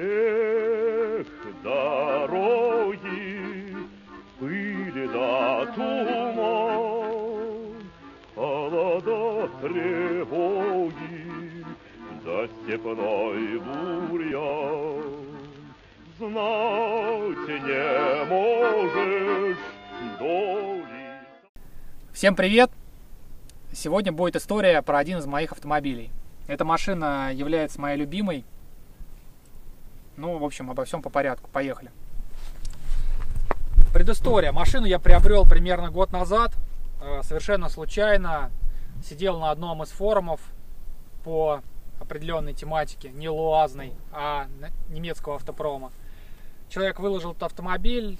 Эх, дороги, пыль да туман, холода, тревоги, да степной бурьян. Знать не можешь доли... Всем привет! Сегодня будет история про один из моих автомобилей. Эта машина является моей любимой. Ну, в общем, обо всем по порядку. Поехали. Предыстория. Машину я приобрел примерно год назад. Совершенно случайно. Сидел на одном из форумов по определенной тематике. Не луазной, а немецкого автопрома. Человек выложил этот автомобиль.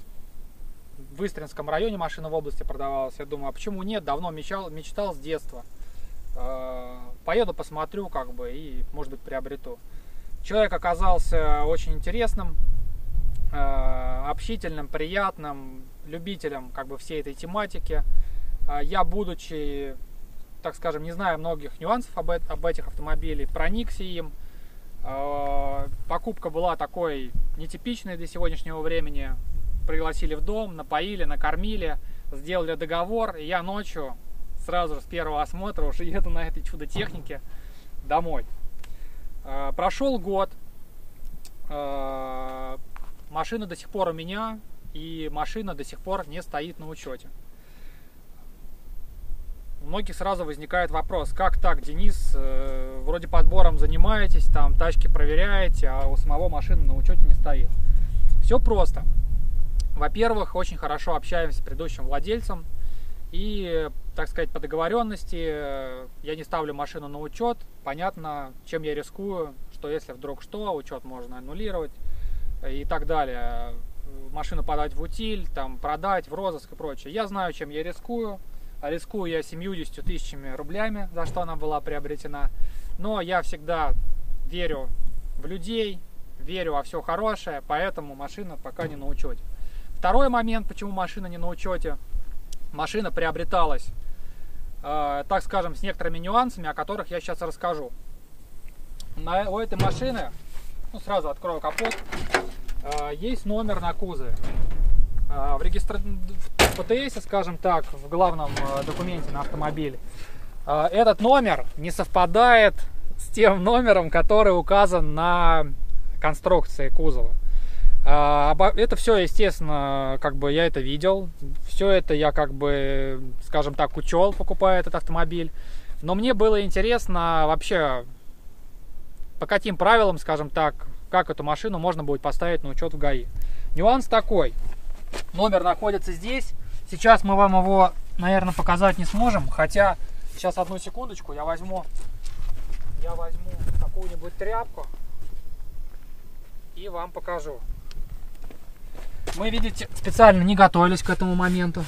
В Истринском районе машина в области продавалась. Я думаю, а почему нет? Давно мечтал с детства. Поеду, посмотрю, как бы, и, может быть, приобрету. Человек оказался очень интересным, общительным, приятным, любителем как бы всей этой тематики. Я, будучи, так скажем, не знаю многих нюансов об этих автомобилях, проникся им. Покупка была такой нетипичной для сегодняшнего времени. Пригласили в дом, напоили, накормили, сделали договор. И я ночью сразу же с первого осмотра уже еду на этой чудо-технике домой. Прошел год, машина до сих пор у меня, и машина до сих пор не стоит на учете. У многих сразу возникает вопрос, как так, Денис, вроде подбором занимаетесь, там тачки проверяете, а у самого машины на учете не стоит. Все просто. Во-первых, очень хорошо общаемся с предыдущим владельцем, и, так сказать, по договоренности я не ставлю машину на учет. Понятно, чем я рискую, что если вдруг что, учет можно аннулировать и так далее. Машину подать в утиль, там, продать, в розыск и прочее. Я знаю, чем я рискую. Рискую я 70 тысячами рублями, за что она была приобретена. Но я всегда верю в людей, верю во все хорошее, поэтому машина пока не на учете. Второй момент, почему машина не на учете. Машина приобреталась, так скажем, с некоторыми нюансами, о которых я сейчас расскажу. У этой машины, ну, сразу открою капот, есть номер на кузове. В ПТС, скажем так, в главном документе на автомобиль, этот номер не совпадает с тем номером, который указан на конструкции кузова. Это все, естественно, как бы я это видел, все это я, как бы, скажем так, учел, покупая этот автомобиль. Но мне было интересно вообще, по каким правилам, скажем так, как эту машину можно будет поставить на учет в ГАИ. Нюанс такой. Номер находится здесь. Сейчас мы вам его, наверное, показать не сможем. Хотя, сейчас одну секундочку, я возьму какую-нибудь тряпку и вам покажу. Мы, видите, специально не готовились к этому моменту.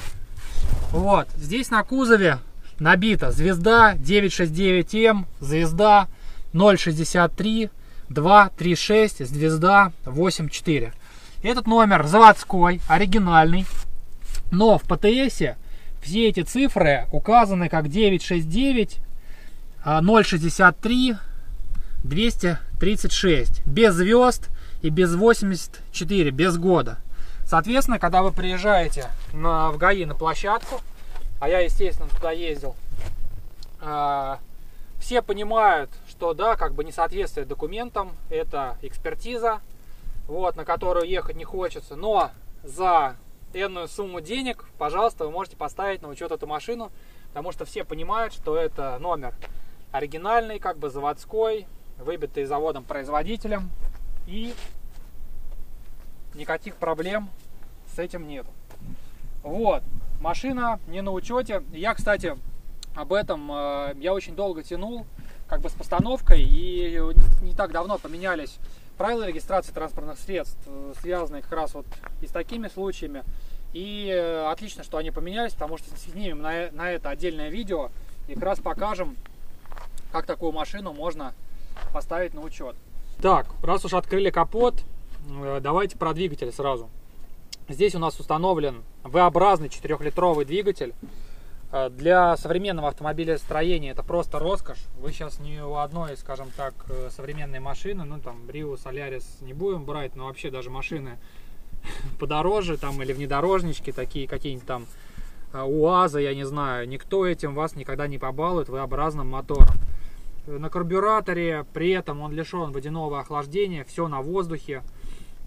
Вот, здесь на кузове набита звезда 969М, звезда 063, 236, звезда 84. Этот номер заводской, оригинальный, но в ПТСе все эти цифры указаны как 969, 063, 236, без звезд и без 84, без года. Соответственно, когда вы приезжаете в ГАИ на площадку, а я, естественно, туда ездил, все понимают, что да, как бы несоответствие документам, это экспертиза, вот, на которую ехать не хочется, но за энную сумму денег, пожалуйста, вы можете поставить на учет эту машину, потому что все понимают, что это номер оригинальный, как бы заводской, выбитый заводом-производителем, и никаких проблем с этим нет. Вот, машина не на учете. Я, кстати, об этом я очень долго тянул, как бы с постановкой, и не так давно поменялись правила регистрации транспортных средств, связанные как раз вот и с такими случаями. И отлично, что они поменялись, потому что снимем на это отдельное видео и как раз покажем, как такую машину можно поставить на учет. Так, раз уж открыли капот, давайте про двигатель сразу. Здесь у нас установлен V-образный 4-литровый двигатель. Для современного автомобилестроения это просто роскошь. Вы сейчас ни у одной, скажем так, современной машины, ну там Рио, Солярис не будем брать, но вообще даже машины подороже там или внедорожнички, такие какие-нибудь там УАЗы, я не знаю, никто этим вас никогда не побалует V-образным мотором. На карбюраторе, при этом он лишен водяного охлаждения, все на воздухе.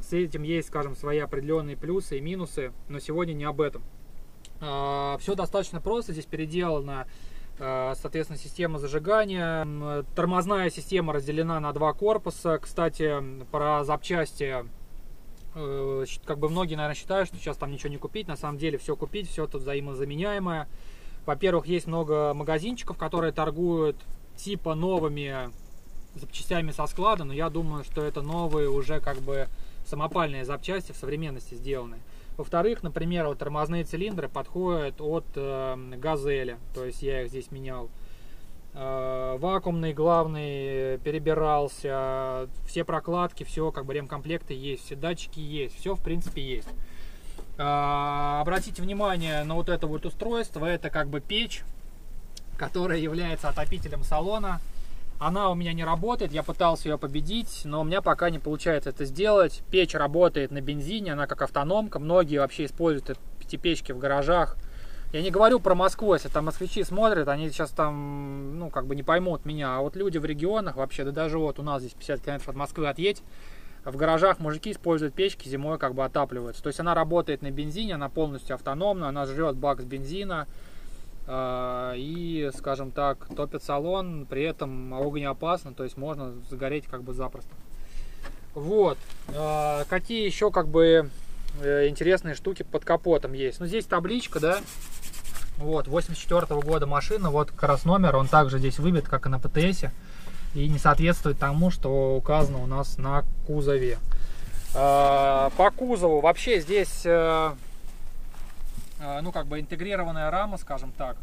С этим есть, скажем, свои определенные плюсы и минусы, но сегодня не об этом. Все достаточно просто, здесь переделана, соответственно, система зажигания. Тормозная система разделена на два корпуса. Кстати, про запчасти, как бы многие, наверное, считают, что сейчас там ничего не купить. На самом деле все купить, все тут взаимозаменяемое. Во-первых, есть много магазинчиков, которые торгуют типа новыми запчастями со склада, но я думаю, что это новые уже как бы самопальные запчасти в современности сделаны. Во-вторых, например, вот тормозные цилиндры подходят от Газели, то есть я их здесь менял. Вакуумный главный перебирался, все прокладки, все как бы ремкомплекты есть, все датчики есть, все в принципе есть. Обратите внимание на вот это вот устройство, это как бы печь, которая является отопителем салона. Она у меня не работает, я пытался ее победить, но у меня пока не получается это сделать. Печь работает на бензине, она как автономка. Многие вообще используют эти печки в гаражах. Я не говорю про Москву, если там москвичи смотрят, они сейчас там, ну, как бы не поймут меня. А вот люди в регионах вообще, да даже вот у нас здесь 50 километров от Москвы отъедь, в гаражах мужики используют печки, зимой как бы отапливаются. То есть она работает на бензине, она полностью автономна, она жрет бак с бензина. И, скажем так, топит салон, при этом огонь опасно, то есть можно загореть как бы запросто. Вот какие еще как бы интересные штуки под капотом есть. Ну, здесь табличка, да, вот 84-го года машина, вот как раз номер, он также здесь выбит, как и на ПТСе, и не соответствует тому, что указано у нас на кузове. По кузову вообще здесь ну как бы интегрированная рама, скажем так.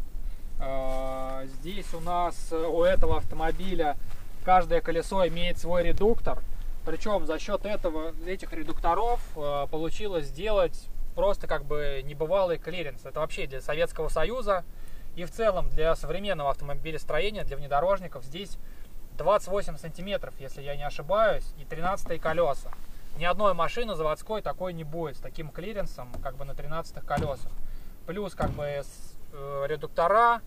Здесь у нас у этого автомобиля каждое колесо имеет свой редуктор, причем за счет этого, этих редукторов получилось сделать просто как бы небывалый клиренс. Это вообще для Советского Союза и в целом для современного автомобилестроения, для внедорожников здесь 28 сантиметров, если я не ошибаюсь, и 13-е колеса. Ни одной машины заводской такой не будет, с таким клиренсом, как бы на 13-х колесах. Плюс как бы редуктора,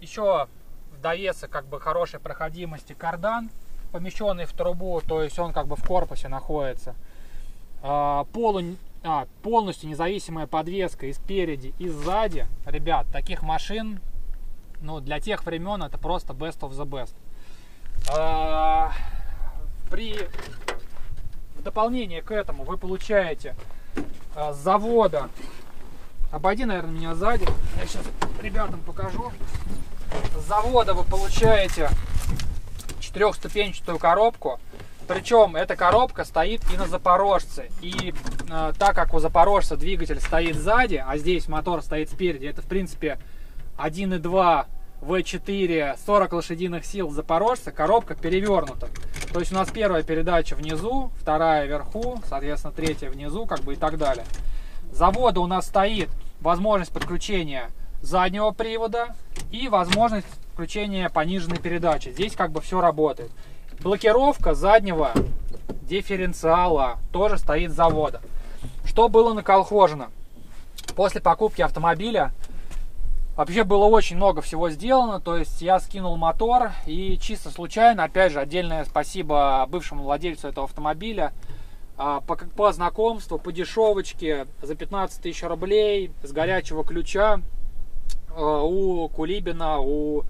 еще в довесок как бы хорошей проходимости кардан, помещенный в трубу, то есть он как бы в корпусе находится. Полностью независимая подвеска и спереди, и сзади. Ребят, таких машин, ну, для тех времен это просто best of the best. В дополнение к этому вы получаете с завода, обойди, наверное, меня сзади, я сейчас ребятам покажу, с завода вы получаете 4-ступенчатую коробку, причем эта коробка стоит и на Запорожце, и так как у Запорожца двигатель стоит сзади, а здесь мотор стоит спереди, это в принципе 1.2 V4 40 лошадиных сил Запорожца, коробка перевернута. То есть у нас первая передача внизу, вторая вверху, соответственно, третья внизу, как бы и так далее. С завода у нас стоит возможность подключения заднего привода и возможность включения пониженной передачи. Здесь как бы все работает. Блокировка заднего дифференциала тоже стоит с завода. Что было наколхожено? После покупки автомобиля вообще было очень много всего сделано, то есть я скинул мотор и чисто случайно, опять же, отдельное спасибо бывшему владельцу этого автомобиля, по знакомству, по дешевочке за 15 тысяч рублей с горячего ключа у Кулибина, у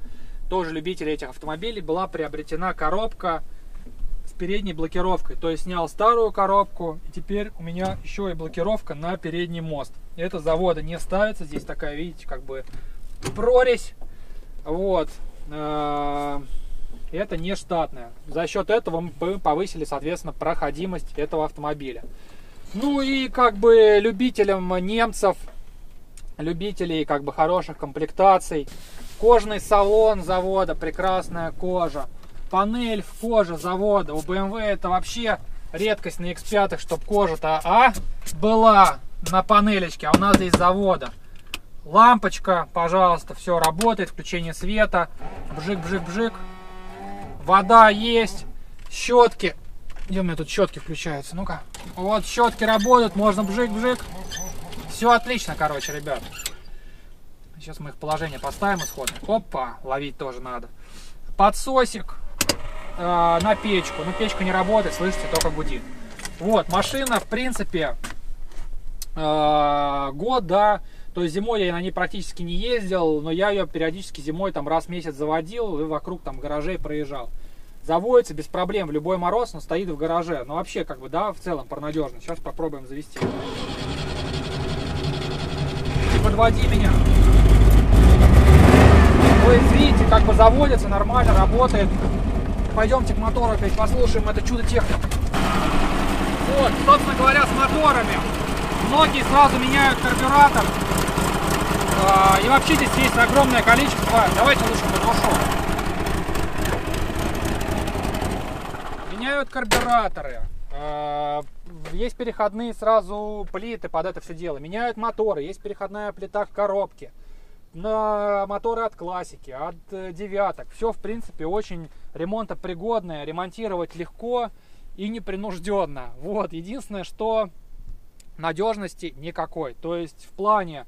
тоже любителей этих автомобилей, была приобретена коробка с передней блокировкой. То есть снял старую коробку, и теперь у меня еще и блокировка на передний мост. Это с завода не ставится, здесь такая, видите, как бы прорезь, вот, это не штатная. За счет этого мы повысили, соответственно, проходимость этого автомобиля. Ну и как бы любителям немцев, любителей как бы хороших комплектаций, кожаный салон завода, прекрасная кожа, панель в коже завода. У BMW это вообще редкость на X5, чтобы кожа-то была на панелечке, а у нас здесь завода. Лампочка, пожалуйста, все работает, включение света, бжик-бжик-бжик. Вода есть, щетки. Где у меня тут щетки включаются? Ну-ка. Вот щетки работают, можно бжик-бжик. Все отлично, короче, ребят. Сейчас мы их положение поставим исходное. Опа, ловить тоже надо. Подсосик на печку. Но печка не работает, слышите, только гудит. Вот, машина, в принципе, года... То есть зимой я на ней практически не ездил, но я ее периодически зимой там раз в месяц заводил и вокруг там гаражей проезжал. Заводится без проблем в любой мороз, но стоит в гараже. Но вообще как бы, да, в целом пронадежно. Сейчас попробуем завести. Не подводи меня. Вы видите, как бы заводится, нормально работает. Пойдемте к мотору опять послушаем это чудо техники. Вот, собственно говоря, с моторами. Многие сразу меняют карбюратор. И вообще здесь есть огромное количество. Давайте лучше подрушу. Меняют карбюраторы. Есть переходные сразу плиты под это все дело. Меняют моторы. Есть переходная плита в коробке. На моторы от классики, от девяток. Все, в принципе, очень ремонтопригодное. Ремонтировать легко и непринужденно. Вот. Единственное, что надежности никакой. То есть в плане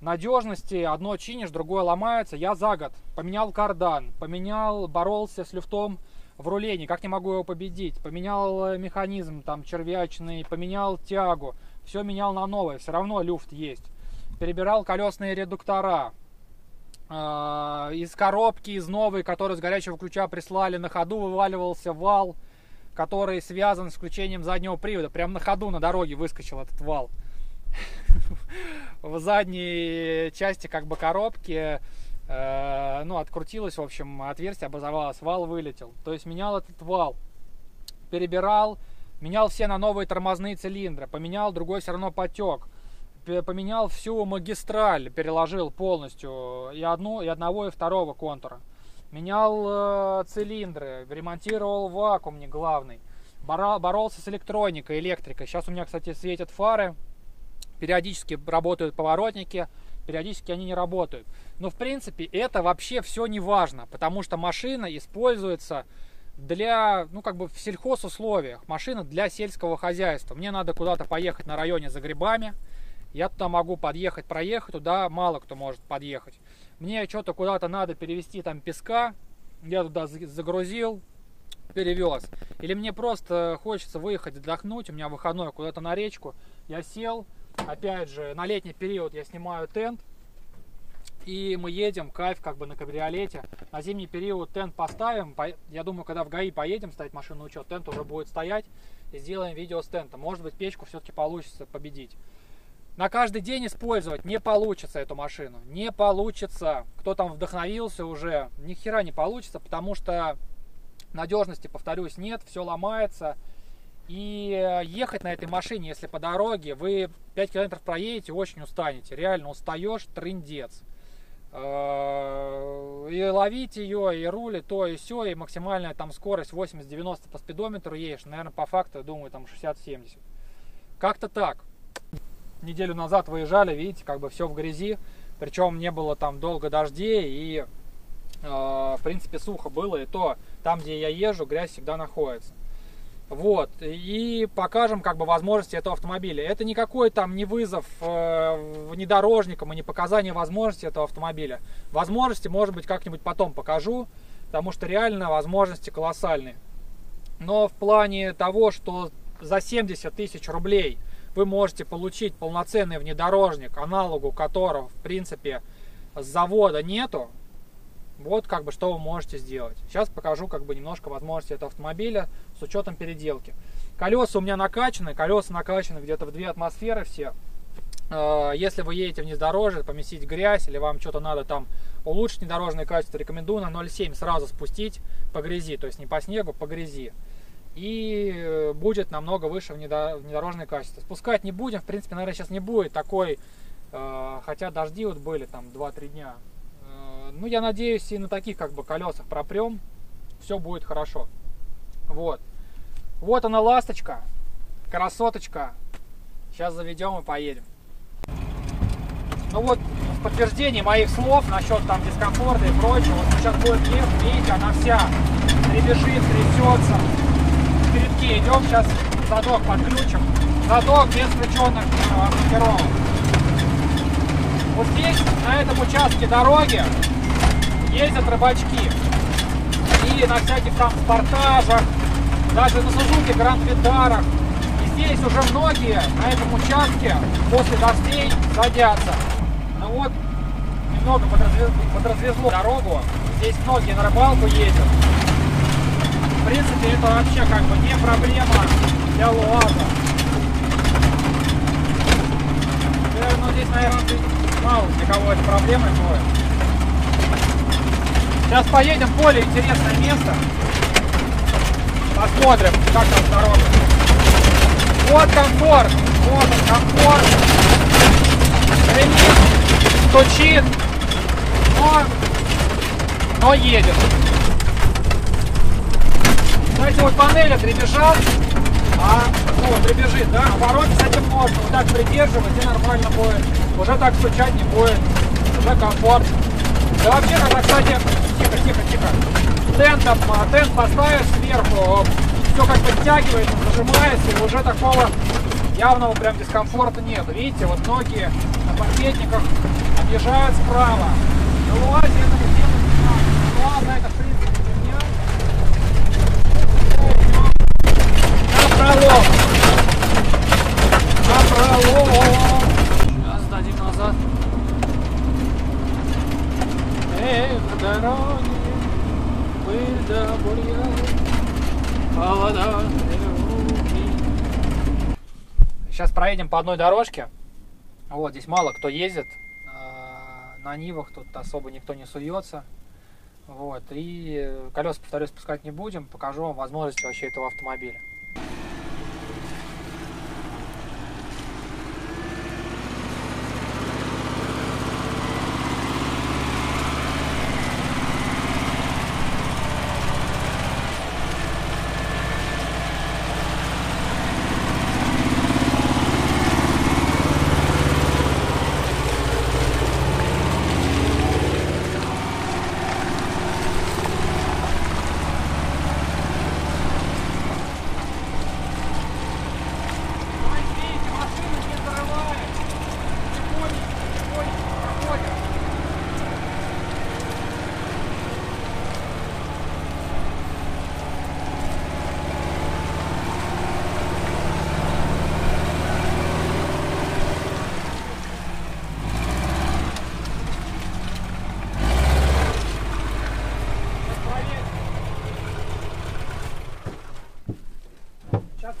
надежности одно чинишь, другое ломается. Я за год поменял кардан, поменял, боролся с люфтом в руле, никак не могу его победить. Поменял механизм там червячный, поменял тягу. Все менял на новое, все равно люфт есть. Перебирал колесные редуктора. Из коробки, из новой, которую с горячего ключа прислали, на ходу вываливался вал, который связан с включением заднего привода. Прям на ходу на дороге выскочил этот вал. В задней части как бы коробки, ну, открутилось, в общем, отверстие образовалось, вал вылетел. То есть менял этот вал, перебирал, менял все на новые тормозные цилиндры, поменял, другой все равно потек. Поменял всю магистраль, переложил полностью и одного, и второго контура. Менял цилиндры, ремонтировал вакуум, не главный. Боролся с электроникой, электрикой. Сейчас у меня, кстати, светят фары. Периодически работают поворотники, периодически они не работают. Но, в принципе, это вообще все не важно, потому что машина используется для, ну, как бы в сельхозусловиях. Машина для сельского хозяйства. Мне надо куда-то поехать на районе за грибами. Я туда могу подъехать, проехать, туда мало кто может подъехать. Мне что-то куда-то надо перевезти там песка, я туда загрузил, перевез. Или мне просто хочется выехать отдохнуть, у меня выходной куда-то на речку. Я сел, опять же, на летний период я снимаю тент, и мы едем, кайф как бы на кабриолете. На зимний период тент поставим, я думаю, когда в ГАИ поедем ставить машину на учет, тент уже будет стоять, и сделаем видео с тентом. Может быть, печку все-таки получится победить. На каждый день использовать не получится эту машину. Не получится. Кто там вдохновился уже, ни хера не получится, потому что надежности, повторюсь, нет, все ломается. И ехать на этой машине, если по дороге, вы 5 километров проедете, очень устанете. Реально устаешь, трындец. И ловить ее, и рули, то и все, и максимальная там скорость 80-90 по спидометру едешь. Наверное, по факту, думаю, там 60-70. Как-то так. Неделю назад выезжали, видите, как бы все в грязи, причем не было там долго дождей и, в принципе, сухо было, и то, там, где я езжу, грязь всегда находится. Вот, и покажем, как бы, возможности этого автомобиля. Это никакой там не вызов внедорожникам и не показание возможностей этого автомобиля. Возможности, может быть, как-нибудь потом покажу, потому что реально возможности колоссальные. Но в плане того, что за 70 тысяч рублей вы можете получить полноценный внедорожник, аналогу которого, в принципе, с завода нету. Вот как бы что вы можете сделать. Сейчас покажу как бы немножко возможности этого автомобиля с учетом переделки. Колеса у меня накачаны, где-то в 2 атмосферы все. Если вы едете внедорожье, поместить грязь или вам что-то надо там улучшить внедорожное качество, рекомендую на 0,7 сразу спустить по грязи, то есть не по снегу, по грязи. И будет намного выше внедорожное качество. Спускать не будем, в принципе, наверное, сейчас не будет такой, хотя дожди вот были там 2-3 дня. Ну, я надеюсь, и на таких как бы колесах пропрем, все будет хорошо. Вот. Вот она, ласточка, красоточка. Сейчас заведем и поедем. Ну вот, в подтверждение моих слов насчет там дискомфорта и прочего, вот сейчас будет лифт, видите, она вся требежит, трясется. Впереди идем, сейчас задок подключим. Задок без включенных маркировок. Вот здесь, на этом участке дороги, ездят рыбачки. И на всяких там спортажах, даже на Сузуки, гранд-видарах. И здесь уже многие на этом участке после дождей садятся. Ну вот, немного подразвезло дорогу. Здесь многие на рыбалку ездят. В принципе, это вообще как бы не проблема для ЛУАЗа. Ну здесь, наверное, мало для кого это проблемой будет. Сейчас поедем в более интересное место. Посмотрим, как там дорога. Вот комфорт. Вот он, комфорт. Гремит, стучит, но едет. Кстати, вот панели дребезжат. Ну, прибежит, да? Оборот, кстати, можно вот так придерживать, и нормально будет. Уже так стучать не будет. Уже комфорт. Да вообще, когда, кстати, тихо. Тент поставишь сверху, все как подтягивается, зажимается, и уже такого явного прям дискомфорта нет. Видите, вот многие на паркетниках объезжают справа. На ЛУАЗе это не делают. На ЛУАЗе это, в принципе, не меняется. На пролом. Сейчас дадим назад. В дороге пыль да бурьян, холода руки. Сейчас проедем по одной дорожке. Вот, здесь мало кто ездит. На Нивах тут особо никто не суется. Вот, и колеса, повторюсь, спускать не будем. Покажу вам возможности вообще этого автомобиля.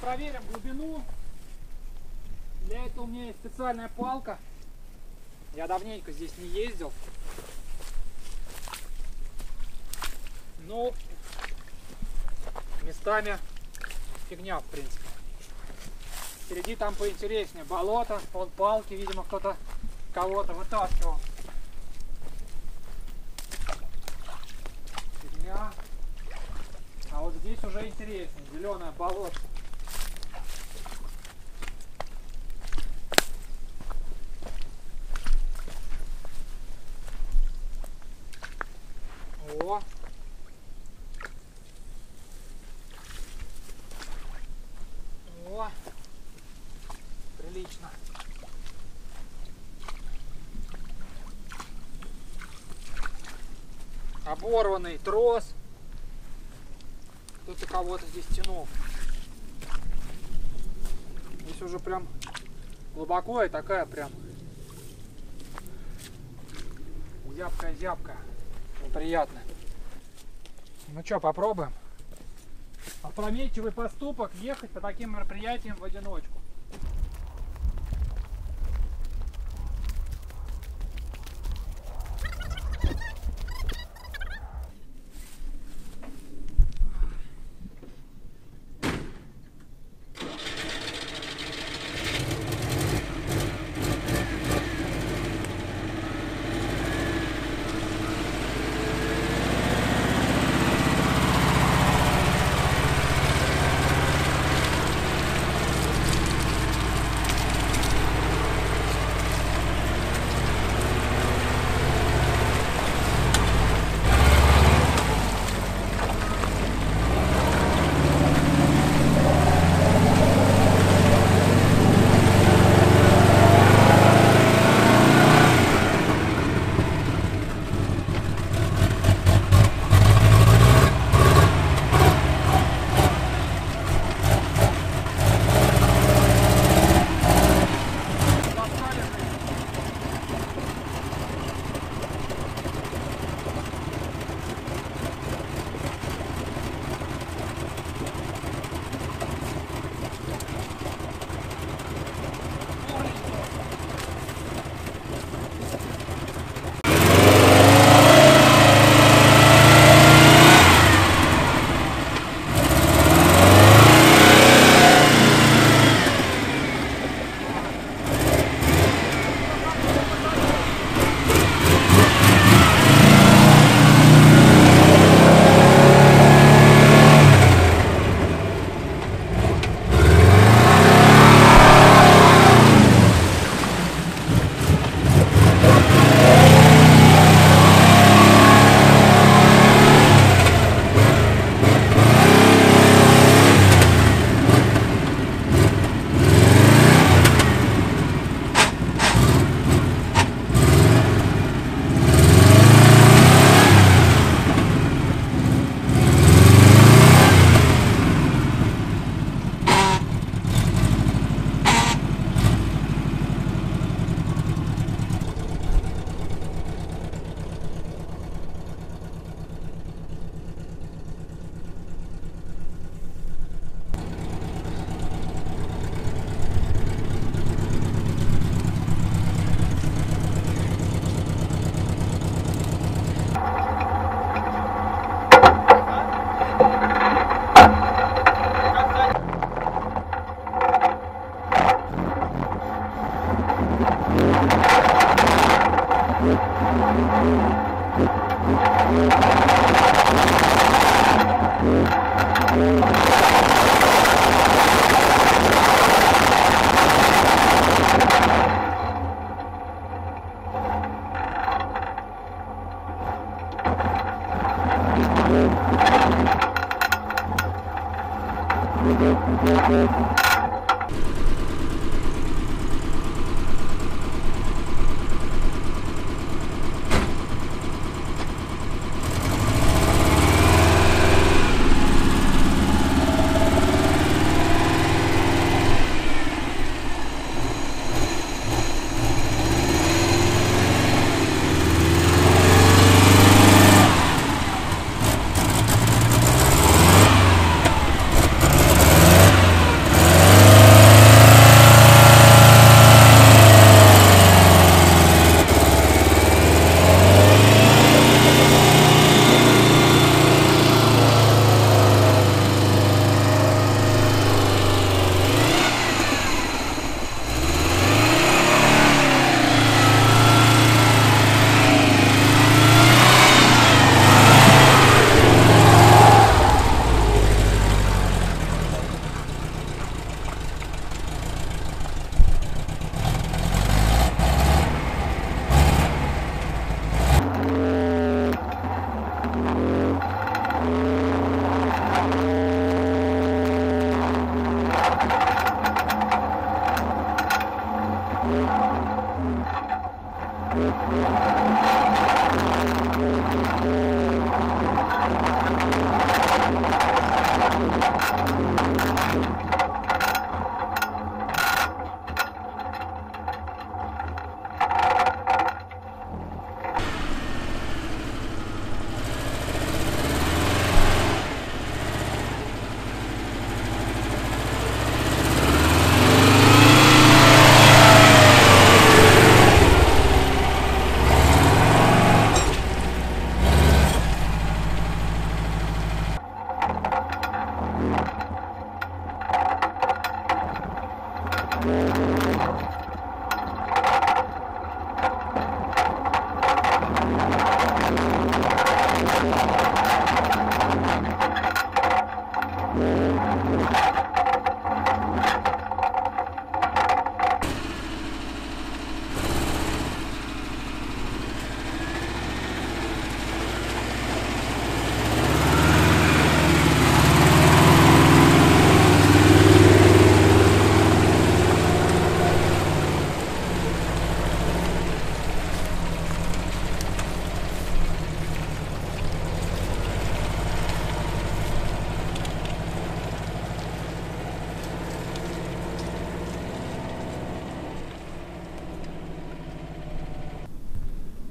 Проверим глубину. Для этого у меня есть специальная палка. Я давненько здесь не ездил. Ну, местами фигня, в принципе. Впереди там поинтереснее. Болото, вон палки, видимо, кто-то кого-то вытаскивал. Фигня. А вот здесь уже интереснее. Зеленое болото. О, прилично. Оборванный трос. Кто-то кого-то здесь тянул. Здесь уже прям глубоко и такая прям зябкая. Приятно. Ну что, попробуем. Опрометчивый поступок — ехать по таким мероприятиям в одиночку.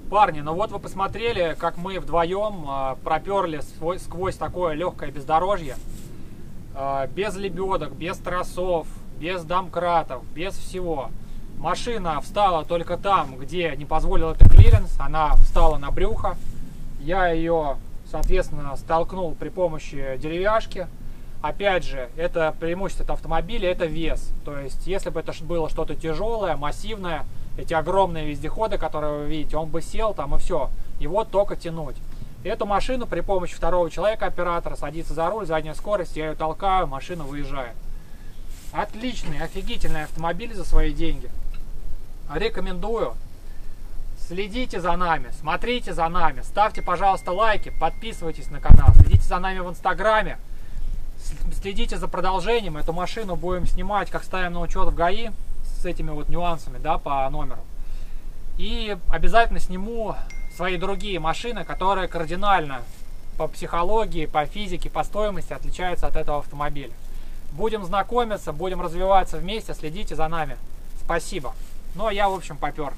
Парни, ну вот вы посмотрели, как мы вдвоем проперли сквозь такое легкое бездорожье, без лебедок, без тросов, без домкратов, без всего. Машина встала только там, где не позволил этот клиренс, она встала на брюхо. Я ее, соответственно, столкнул при помощи деревяшки. Опять же, это преимущество этого автомобиля, это вес. То есть, если бы это было что-то тяжелое, массивное, эти огромные вездеходы, которые вы видите, он бы сел там и все, его только тянуть. Эту машину при помощи второго человека, оператора, садится за руль, задняя скорость, я ее толкаю, машина выезжает. Отличный, офигительный автомобиль за свои деньги. Рекомендую. Следите за нами, смотрите за нами, ставьте, пожалуйста, лайки, подписывайтесь на канал, следите за нами в Инстаграме, следите за продолжением. Эту машину будем снимать, как ставим на учет в ГАИ, с этими вот нюансами, да, по номеру. И обязательно сниму свои другие машины, которые кардинально по психологии, по физике, по стоимости отличаются от этого автомобиля. Будем знакомиться, будем развиваться вместе, следите за нами. Спасибо. Ну, а я, в общем, попер.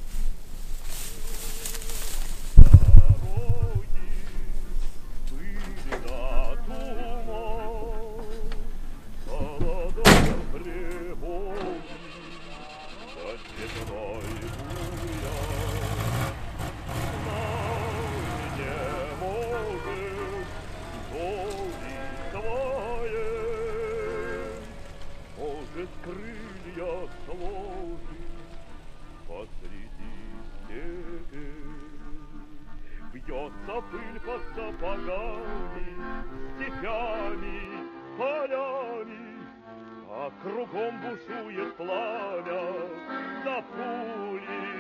Посреди степи. Бьется пыль под сапогами, степями, полями, а кругом бушует пламя, до пули.